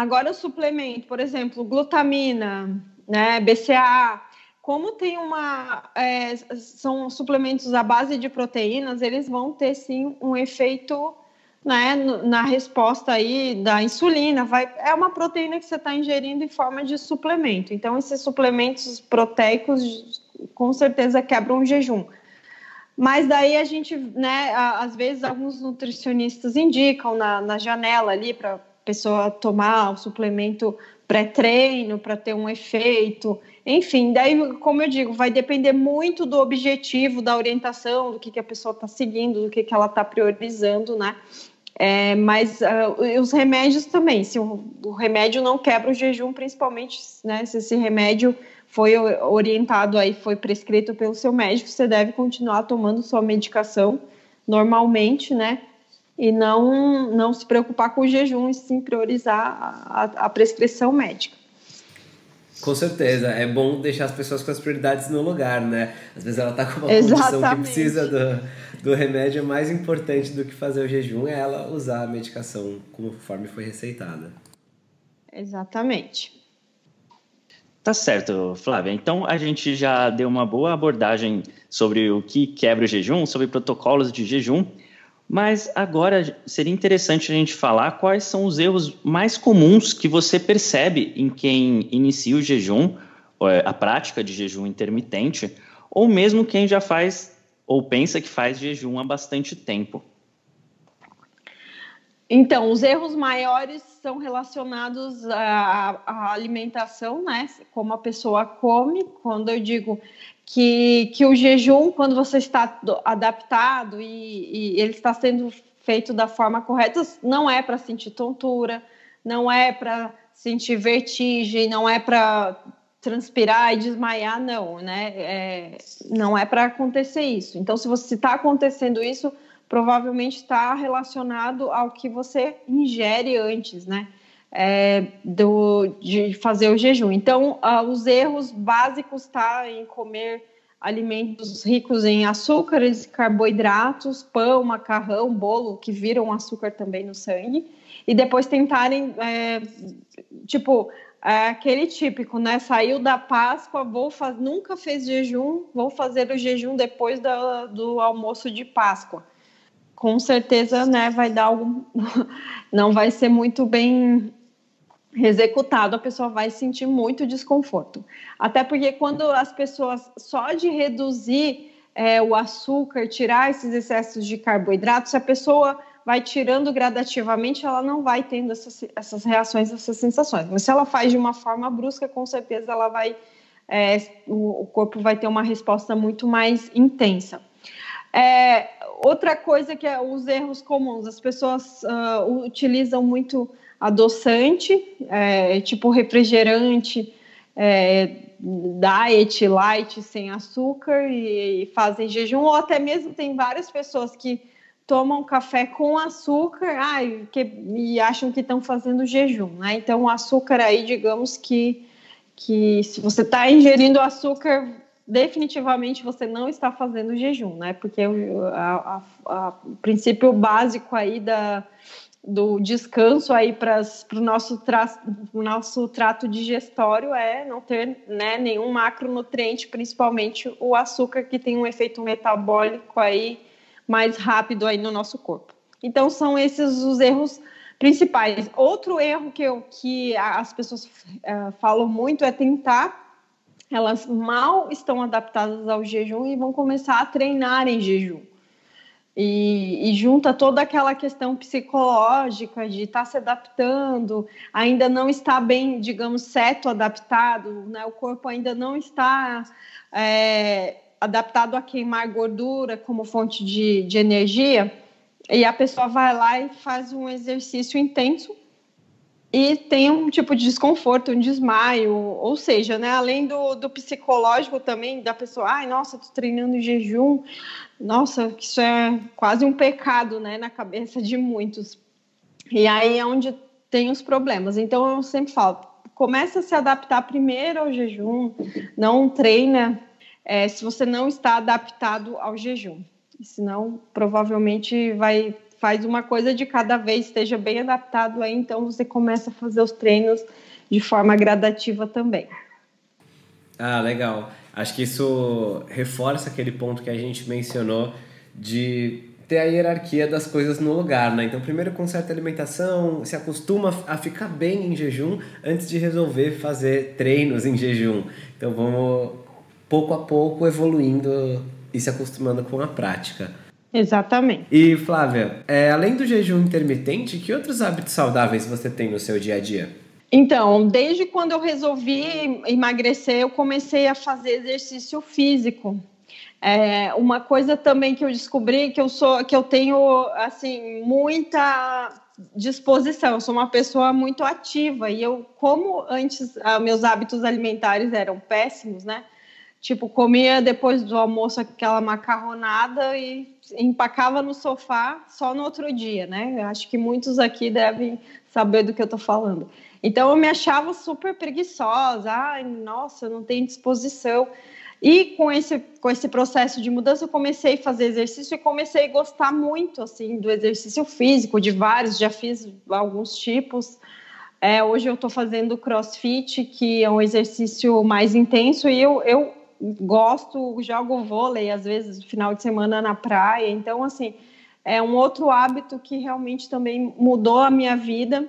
Agora, o suplemento, por exemplo, glutamina, né, BCA, como tem uma... são suplementos à base de proteínas, eles vão ter, sim, um efeito, né, na resposta aí da insulina. É uma proteína que você está ingerindo em forma de suplemento. Então, esses suplementos proteicos, com certeza, quebram o jejum. Mas daí a gente, né, às vezes alguns nutricionistas indicam na janela ali para a pessoa tomar o suplemento pré-treino para ter um efeito, enfim, daí, como eu digo, vai depender muito do objetivo, da orientação, do que a pessoa está seguindo, do que ela está priorizando, né? Mas os remédios também, se o remédio não quebra o jejum, principalmente, né, se esse remédio foi orientado aí, foi prescrito pelo seu médico, você deve continuar tomando sua medicação normalmente, né? E não se preocupar com o jejum e sim priorizar a prescrição médica. Com certeza, é bom deixar as pessoas com as prioridades no lugar, né? Às vezes ela está com uma condição que precisa do remédio, mais importante do que fazer o jejum é ela usar a medicação conforme foi receitada. Exatamente. Tá certo, Flávia. Então, a gente já deu uma boa abordagem sobre o que quebra o jejum, sobre protocolos de jejum, mas agora seria interessante a gente falar quais são os erros mais comuns que você percebe em quem inicia o jejum, a prática de jejum intermitente, ou mesmo quem já faz ou pensa que faz jejum há bastante tempo. Então, os erros maiores são relacionados à alimentação, né? Como a pessoa come. Quando eu digo que o jejum, quando você está adaptado e ele está sendo feito da forma correta, não é para sentir tontura, não é para sentir vertigem, não é para transpirar e desmaiar, não, né? Não é para acontecer isso. Então, se está acontecendo isso, provavelmente está relacionado ao que você ingere antes, né? De fazer o jejum. Então, os erros básicos tá em comer alimentos ricos em açúcares, carboidratos, pão, macarrão, bolo, que viram açúcar também no sangue, e depois tentarem, aquele típico, né? Saiu da Páscoa, nunca fez jejum, vou fazer o jejum depois do almoço de Páscoa. Com certeza, né, vai dar algo, não vai ser muito bem executado, a pessoa vai sentir muito desconforto. Até porque quando as pessoas, só de reduzir o açúcar, tirar esses excessos de carboidratos, se a pessoa vai tirando gradativamente, ela não vai tendo essas reações, essas sensações. Mas se ela faz de uma forma brusca, com certeza ela vai, o corpo vai ter uma resposta muito mais intensa. Outra coisa que é os erros comuns, as pessoas utilizam muito adoçante, tipo refrigerante, diet, light, sem açúcar, e fazem jejum, ou até mesmo tem várias pessoas que tomam café com açúcar e acham que estão fazendo jejum, né? Então o açúcar aí, digamos que se você está ingerindo açúcar, definitivamente você não está fazendo jejum, né? Porque o princípio básico aí do descanso aí para o nosso trato digestório é não ter, né, nenhum macronutriente, principalmente o açúcar, que tem um efeito metabólico aí mais rápido aí no nosso corpo. Então são esses os erros principais. Outro erro que as pessoas falam muito é tentar. Elas mal estão adaptadas ao jejum e vão começar a treinar em jejum. E junta toda aquela questão psicológica de estar se adaptando, ainda não está bem, digamos, certo adaptado, né? O corpo ainda não está adaptado a queimar gordura como fonte de energia. E a pessoa vai lá e faz um exercício intenso, e tem um tipo de desconforto, um desmaio, ou seja, né, além do psicológico também, da pessoa, nossa, tô treinando em jejum, nossa, isso é quase um pecado, né, na cabeça de muitos. E aí é onde tem os problemas. Então eu sempre falo, começa a se adaptar primeiro ao jejum, não treina se você não está adaptado ao jejum. Senão, provavelmente faz uma coisa de cada vez, esteja bem adaptado aí, então você começa a fazer os treinos de forma gradativa também. Ah, legal. Acho que isso reforça aquele ponto que a gente mencionou de ter a hierarquia das coisas no lugar, né? Então, primeiro conserta a alimentação, se acostuma a ficar bem em jejum antes de resolver fazer treinos em jejum. Então, vamos pouco a pouco evoluindo e se acostumando com a prática. Exatamente. E, Flávia, além do jejum intermitente, que outros hábitos saudáveis você tem no seu dia a dia? Então, desde quando eu resolvi emagrecer, eu comecei a fazer exercício físico. Uma coisa também que eu descobri que eu tenho assim muita disposição. Eu sou uma pessoa muito ativa e eu, como antes meus hábitos alimentares eram péssimos, né? Tipo, comia depois do almoço aquela macarronada e empacava no sofá só no outro dia, né? Eu acho que muitos aqui devem saber do que eu tô falando. Então eu me achava super preguiçosa. Ai, nossa, eu não tenho disposição. E com esse processo de mudança, eu comecei a fazer exercício e comecei a gostar muito, assim, do exercício físico, de vários, já fiz alguns tipos. Hoje eu estou fazendo crossfit, que é um exercício mais intenso, e eu gosto, jogo vôlei, às vezes, no final de semana na praia. Então, assim, é um outro hábito que realmente também mudou a minha vida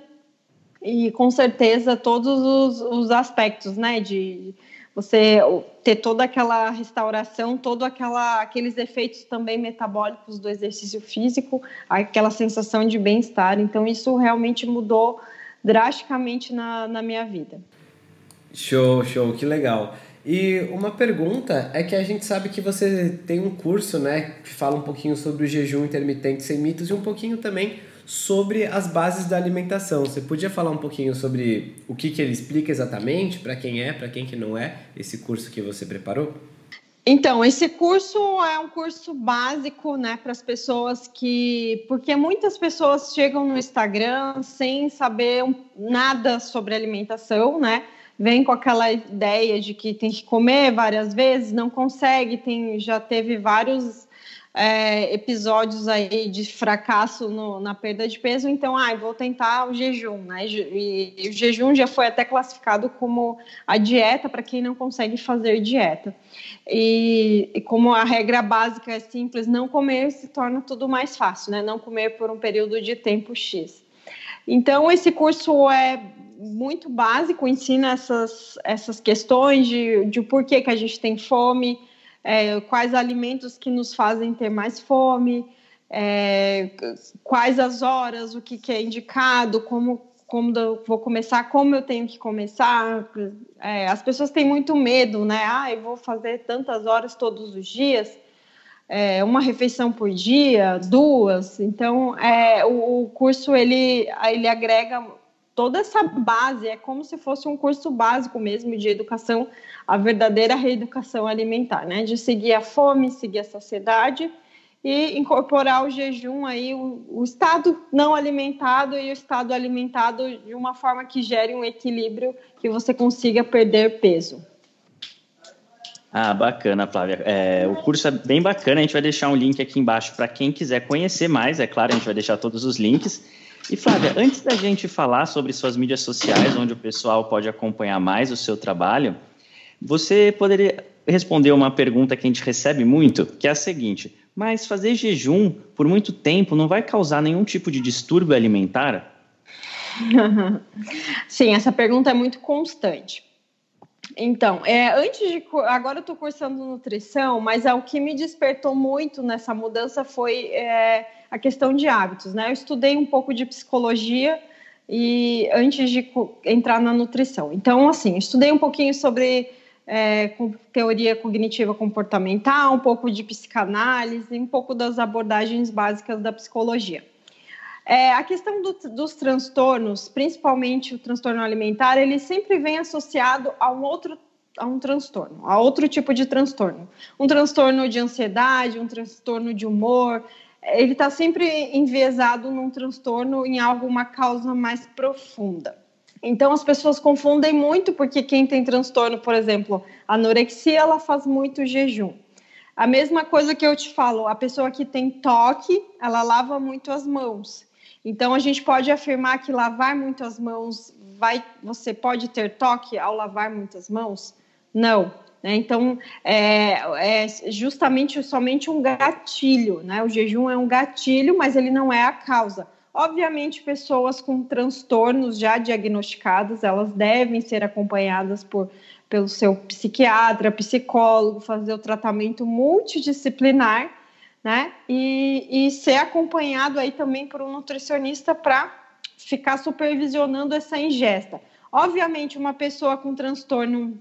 e, com certeza, todos os aspectos, né, de você ter toda aquela restauração, todos aqueles efeitos também metabólicos do exercício físico, aquela sensação de bem-estar. Então, isso realmente mudou drasticamente na minha vida. Show, que legal. E uma pergunta é que a gente sabe que você tem um curso, né, que fala um pouquinho sobre o jejum intermitente sem mitos e um pouquinho também sobre as bases da alimentação. Você podia falar um pouquinho sobre o que ele explica exatamente, para quem que não é, esse curso que você preparou? Então, esse curso é um curso básico, né, para as pessoas porque muitas pessoas chegam no Instagram sem saber nada sobre alimentação, né? Vem com aquela ideia de que tem que comer várias vezes, não consegue, já teve vários episódios aí de fracasso na perda de peso, então, vou tentar o jejum, né? E o jejum já foi até classificado como a dieta para quem não consegue fazer dieta. E como a regra básica é simples, não comer se torna tudo mais fácil, né? Não comer por um período de tempo X. Então, esse curso é muito básico, ensina essas questões de por que a gente tem fome, quais alimentos que nos fazem ter mais fome, quais as horas, o que é indicado, como eu vou começar, como eu tenho que começar. As pessoas têm muito medo, né? Eu vou fazer tantas horas todos os dias, uma refeição por dia, duas. Então, o curso, ele agrega toda essa base, é como se fosse um curso básico mesmo de educação, a verdadeira reeducação alimentar, né? De seguir a fome, seguir a saciedade e incorporar o jejum aí, o estado não alimentado e o estado alimentado de uma forma que gere um equilíbrio, que você consiga perder peso. Ah, bacana, Flávia. O curso é bem bacana, a gente vai deixar um link aqui embaixo para quem quiser conhecer mais, é claro, a gente vai deixar todos os links. E, Flávia, antes da gente falar sobre suas mídias sociais, onde o pessoal pode acompanhar mais o seu trabalho, você poderia responder uma pergunta que a gente recebe muito, que é a seguinte: mas fazer jejum por muito tempo não vai causar nenhum tipo de distúrbio alimentar? Sim, essa pergunta é muito constante. Então, agora eu estou cursando nutrição, mas o que me despertou muito nessa mudança foi a questão de hábitos, né? Eu estudei um pouco de psicologia e antes de entrar na nutrição. Então, assim, estudei um pouquinho sobre teoria cognitiva comportamental, um pouco de psicanálise, um pouco das abordagens básicas da psicologia. A questão dos transtornos, principalmente o transtorno alimentar, ele sempre vem associado a outro tipo de transtorno. Um transtorno de ansiedade, um transtorno de humor, ele está sempre enviesado num transtorno, em alguma causa mais profunda. Então, as pessoas confundem muito, porque quem tem transtorno, por exemplo, anorexia, ela faz muito jejum. A mesma coisa que eu te falo, a pessoa que tem toque, ela lava muito as mãos. Então, a gente pode afirmar que lavar muito as mãos, você pode ter toque ao lavar muitas mãos? Não. Então, é justamente somente um gatilho, né? O jejum é um gatilho, mas ele não é a causa. Obviamente, pessoas com transtornos já diagnosticados, elas devem ser acompanhadas pelo seu psiquiatra, psicólogo, fazer o tratamento multidisciplinar, né? E ser acompanhado aí também por um nutricionista para ficar supervisionando essa ingesta. Obviamente, uma pessoa com transtorno,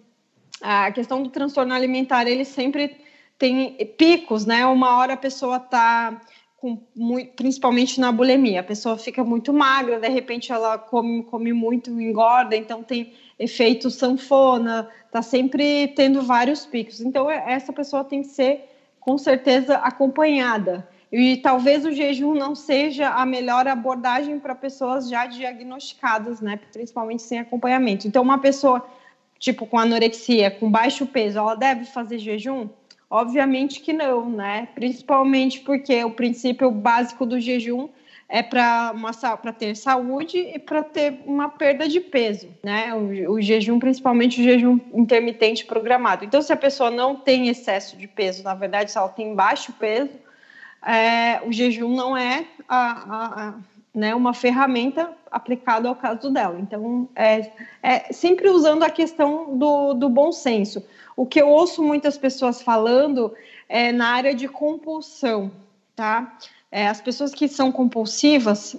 a questão do transtorno alimentar, ele sempre tem picos, né? Uma hora a pessoa está com muito, principalmente na bulimia, a pessoa fica muito magra, de repente ela come muito, engorda, então tem efeito sanfona, está sempre tendo vários picos. Então, essa pessoa tem que ser, com certeza, acompanhada. E talvez o jejum não seja a melhor abordagem para pessoas já diagnosticadas, né? Principalmente sem acompanhamento. Então, uma pessoa tipo com anorexia, com baixo peso, ela deve fazer jejum? Obviamente que não, né? Principalmente porque o princípio básico do jejum é para ter saúde e para ter uma perda de peso, né? O jejum, principalmente o jejum intermitente programado. Então, se a pessoa não tem excesso de peso, na verdade, se ela tem baixo peso, o jejum não é né, uma ferramenta aplicada ao caso dela. Então, é sempre usando a questão do bom senso. O que eu ouço muitas pessoas falando é na área de compulsão, tá? As pessoas que são compulsivas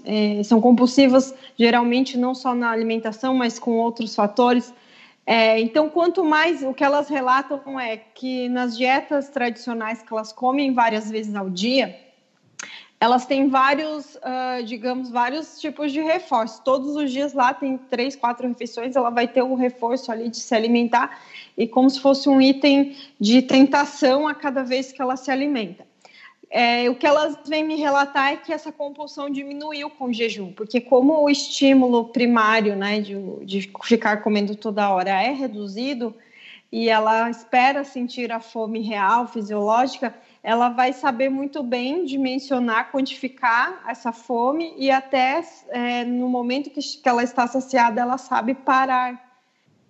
geralmente não só na alimentação, mas com outros fatores. Então, quanto mais, o que elas relatam é que nas dietas tradicionais que elas comem várias vezes ao dia, elas têm vários tipos de reforço. Todos os dias lá tem 3, 4 refeições, ela vai ter um reforço ali de se alimentar e como se fosse um item de tentação a cada vez que ela se alimenta. O que elas vêm me relatar é que essa compulsão diminuiu com o jejum, porque como o estímulo primário, né, de ficar comendo toda hora é reduzido e ela espera sentir a fome real, fisiológica, ela vai saber muito bem dimensionar, quantificar essa fome e até no momento que ela está saciada, ela sabe parar,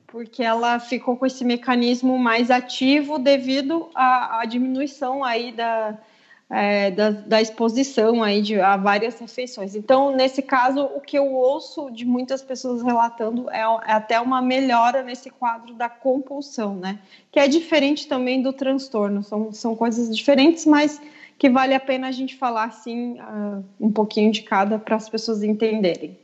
porque ela ficou com esse mecanismo mais ativo devido à diminuição aí da exposição aí a várias refeições. Então, nesse caso, o que eu ouço de muitas pessoas relatando é até uma melhora nesse quadro da compulsão, né? Que é diferente também do transtorno, são coisas diferentes, mas que vale a pena a gente falar, assim, um pouquinho de cada para as pessoas entenderem.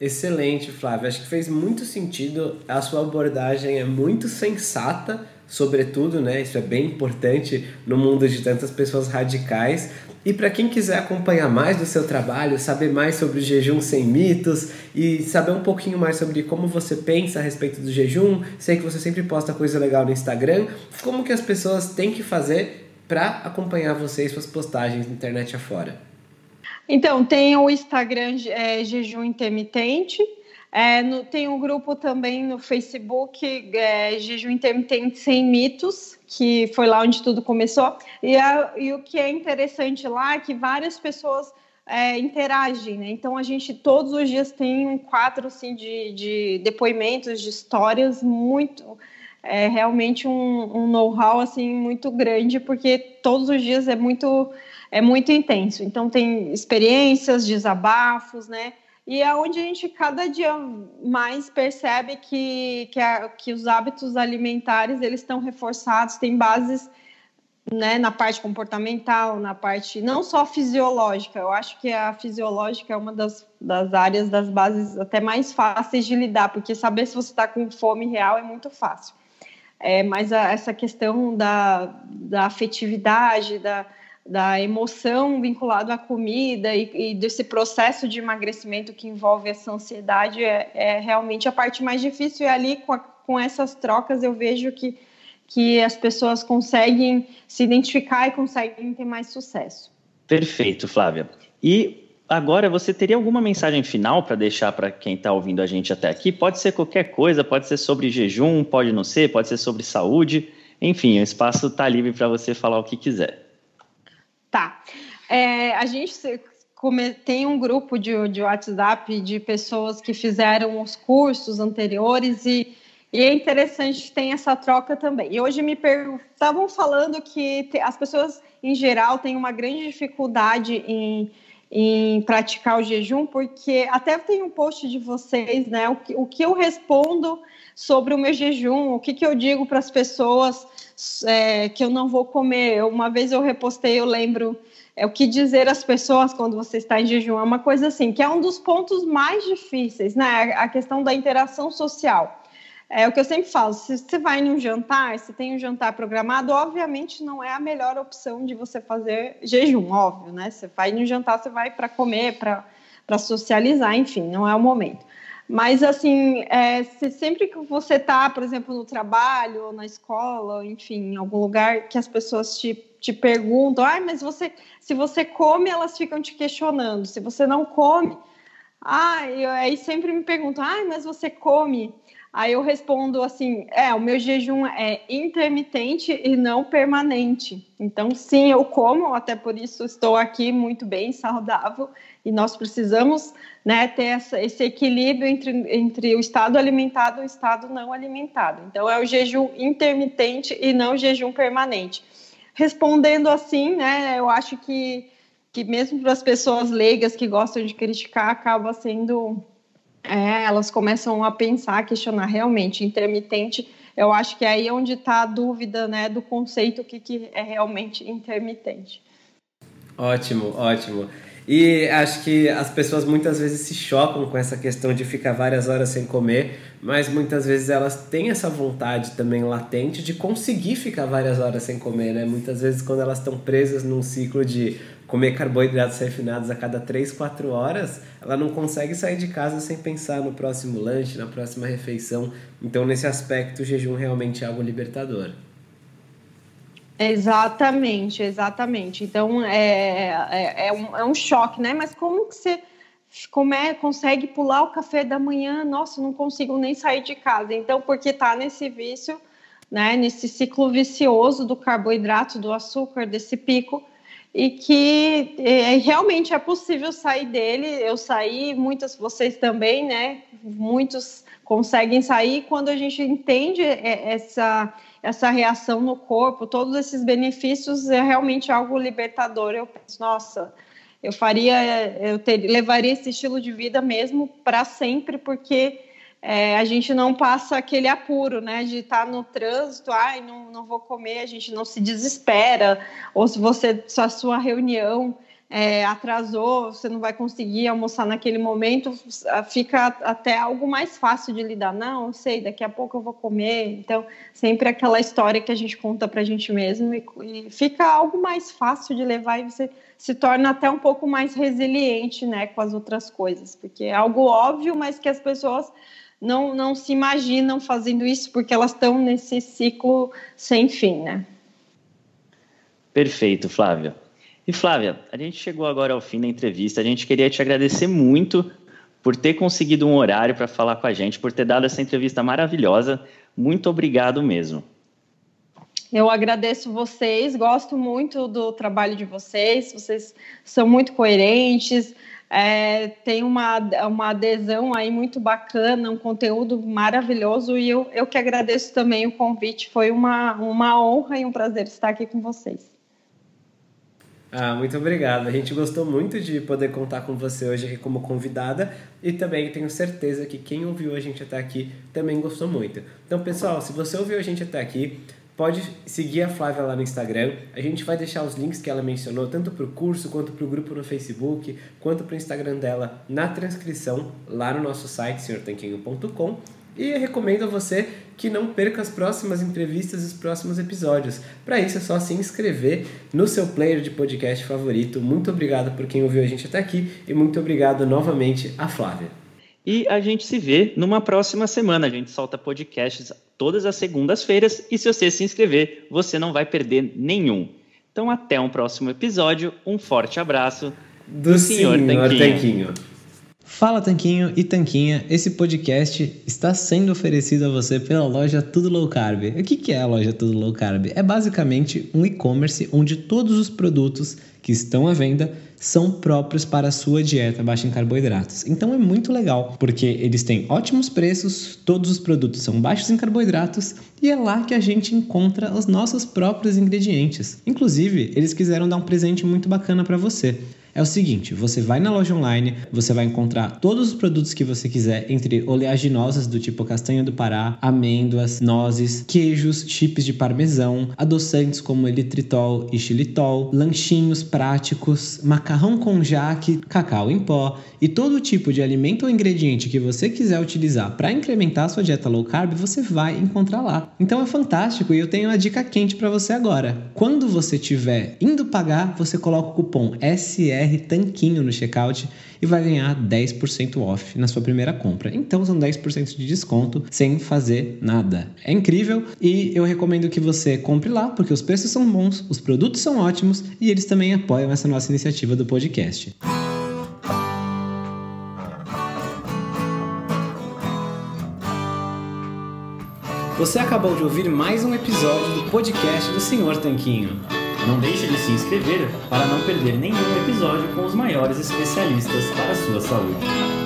Excelente, Flávia. Acho que fez muito sentido. A sua abordagem é muito sensata, sobretudo, né? Isso é bem importante no mundo de tantas pessoas radicais. E para quem quiser acompanhar mais do seu trabalho, saber mais sobre o jejum sem mitos e saber um pouquinho mais sobre como você pensa a respeito do jejum, sei que você sempre posta coisa legal no Instagram, como que as pessoas têm que fazer para acompanhar você e suas postagens na internet afora? Então, tem o Instagram Jejum Intermitente, tem um grupo também no Facebook, Jejum Intermitente Sem Mitos, que foi lá onde tudo começou. E o que é interessante lá é que várias pessoas interagem, né? Então, a gente todos os dias tem um quadro assim, de depoimentos, de histórias, muito, realmente um know-how assim, muito grande, porque todos os dias é muito intenso. Então, tem experiências, desabafos, né? E é onde a gente cada dia mais percebe que os hábitos alimentares eles estão reforçados, tem bases, né, na parte comportamental, na parte não só fisiológica. Eu acho que a fisiológica é uma das áreas, das bases até mais fáceis de lidar, porque saber se você está com fome real é muito fácil. Mas essa questão da afetividade, da emoção vinculada à comida e desse processo de emagrecimento que envolve essa ansiedade é realmente a parte mais difícil, e ali com essas trocas eu vejo que as pessoas conseguem se identificar e conseguem ter mais sucesso. Perfeito, Flávia. E agora, você teria alguma mensagem final para deixar para quem está ouvindo a gente até aqui? Pode ser qualquer coisa, pode ser sobre jejum, pode não ser, pode ser sobre saúde, enfim, o espaço está livre para você falar o que quiser. Tá, a gente tem um grupo de WhatsApp de pessoas que fizeram os cursos anteriores e E é interessante que tem essa troca também. E hoje me estavam falando que as pessoas, em geral, têm uma grande dificuldade em praticar o jejum, porque até tem um post de vocês, né? O que eu respondo sobre o meu jejum, o que eu digo para as pessoas que eu não vou comer. Uma vez eu repostei, eu lembro, o que dizer às pessoas quando você está em jejum. É uma coisa assim, que é um dos pontos mais difíceis, né? A questão da interação social. É o que eu sempre falo, se você vai num jantar, se tem um jantar programado, obviamente não é a melhor opção de você fazer jejum, óbvio, né? Você vai num jantar, você vai para comer, para socializar, enfim, não é o momento. Mas, assim, se sempre que você está, por exemplo, no trabalho, ou na escola, ou, enfim, em algum lugar que as pessoas te perguntam, mas se você come, elas ficam te questionando, se você não come, aí sempre me perguntam, mas você come? Aí eu respondo assim, o meu jejum é intermitente e não permanente. Então, sim, eu como, até por isso estou aqui muito bem, saudável. E nós precisamos, né, ter esse equilíbrio entre o estado alimentado e o estado não alimentado. Então, é o jejum intermitente e não o jejum permanente. Respondendo assim, né, eu acho que mesmo para as pessoas leigas que gostam de criticar, acaba sendo... elas começam a pensar, a questionar realmente. Intermitente, eu acho que é aí onde está a dúvida, né, do conceito, o que é realmente intermitente. Ótimo, ótimo. E acho que as pessoas muitas vezes se chocam com essa questão de ficar várias horas sem comer, mas muitas vezes elas têm essa vontade também latente de conseguir ficar várias horas sem comer, né? Muitas vezes quando elas estão presas num ciclo de comer carboidratos refinados a cada 3, 4 horas, ela não consegue sair de casa sem pensar no próximo lanche, na próxima refeição. Então, nesse aspecto, o jejum realmente é algo libertador. Exatamente, exatamente. Então, é um choque, né? Mas como que você consegue pular o café da manhã? Nossa, não consigo nem sair de casa. Então, porque tá nesse vício, né? Nesse ciclo vicioso do carboidrato, do açúcar, desse pico, e que realmente é possível sair dele. Eu saí, muitos, vocês também, né? Muitos conseguem sair quando a gente entende essa reação no corpo, todos esses benefícios, é realmente algo libertador. Eu penso, nossa, levaria esse estilo de vida mesmo para sempre, porque a gente não passa aquele apuro, né, de estar no trânsito, não vou comer, a gente não se desespera, ou se a sua reunião atrasou, você não vai conseguir almoçar naquele momento, fica até algo mais fácil de lidar, não sei, daqui a pouco eu vou comer. Então, sempre aquela história que a gente conta pra gente mesmo, e fica algo mais fácil de levar, e você se torna até um pouco mais resiliente, né, com as outras coisas, porque é algo óbvio, mas que as pessoas não se imaginam fazendo isso, porque elas estão nesse ciclo sem fim, né? Perfeito, Flávia. E Flávia, a gente chegou agora ao fim da entrevista, a gente queria te agradecer muito por ter conseguido um horário para falar com a gente, por ter dado essa entrevista maravilhosa, muito obrigado mesmo. Eu agradeço vocês, gosto muito do trabalho de vocês, vocês são muito coerentes, tem uma adesão aí muito bacana, um conteúdo maravilhoso, e eu que agradeço também o convite, foi uma honra e um prazer estar aqui com vocês. Muito obrigado, a gente gostou muito de poder contar com você hoje aqui como convidada, e também tenho certeza que quem ouviu a gente até aqui também gostou muito. Então, pessoal, se você ouviu a gente até aqui, pode seguir a Flávia lá no Instagram, a gente vai deixar os links que ela mencionou, tanto para o curso, quanto para o grupo no Facebook, quanto para o Instagram dela, na transcrição, lá no nosso site, senhortanquinho.com. E recomendo a você que não perca as próximas entrevistas e os próximos episódios. Para isso é só se inscrever no seu player de podcast favorito. Muito obrigado por quem ouviu a gente até aqui e muito obrigado novamente à Flávia. E a gente se vê numa próxima semana. A gente solta podcasts todas as segundas-feiras e se você se inscrever, você não vai perder nenhum. Então até um próximo episódio. Um forte abraço do Senhor Tanquinho. Fala Tanquinho e Tanquinha, esse podcast está sendo oferecido a você pela loja Tudo Low Carb. O que é a loja Tudo Low Carb? É basicamente um e-commerce onde todos os produtos que estão à venda são próprios para a sua dieta baixa em carboidratos. Então é muito legal, porque eles têm ótimos preços, todos os produtos são baixos em carboidratos e é lá que a gente encontra os nossos próprios ingredientes. Inclusive, eles quiseram dar um presente muito bacana para você. É o seguinte, você vai na loja online, você vai encontrar todos os produtos que você quiser, entre oleaginosas do tipo castanha do Pará, amêndoas, nozes, queijos, chips de parmesão, adoçantes como eritritol e xilitol, lanchinhos práticos, macarrão com jaque, cacau em pó e todo tipo de alimento ou ingrediente que você quiser utilizar para incrementar a sua dieta low carb, você vai encontrar lá. Então é fantástico e eu tenho uma dica quente para você agora. Quando você estiver indo pagar, você coloca o cupom SE Tanquinho no checkout e vai ganhar 10% off na sua primeira compra. Então são 10% de desconto sem fazer nada. É incrível e eu recomendo que você compre lá, porque os preços são bons, os produtos são ótimos e eles também apoiam essa nossa iniciativa do podcast. Você acabou de ouvir mais um episódio do Podcast do Senhor Tanquinho. Não deixe de se inscrever para não perder nenhum episódio com os maiores especialistas para a sua saúde.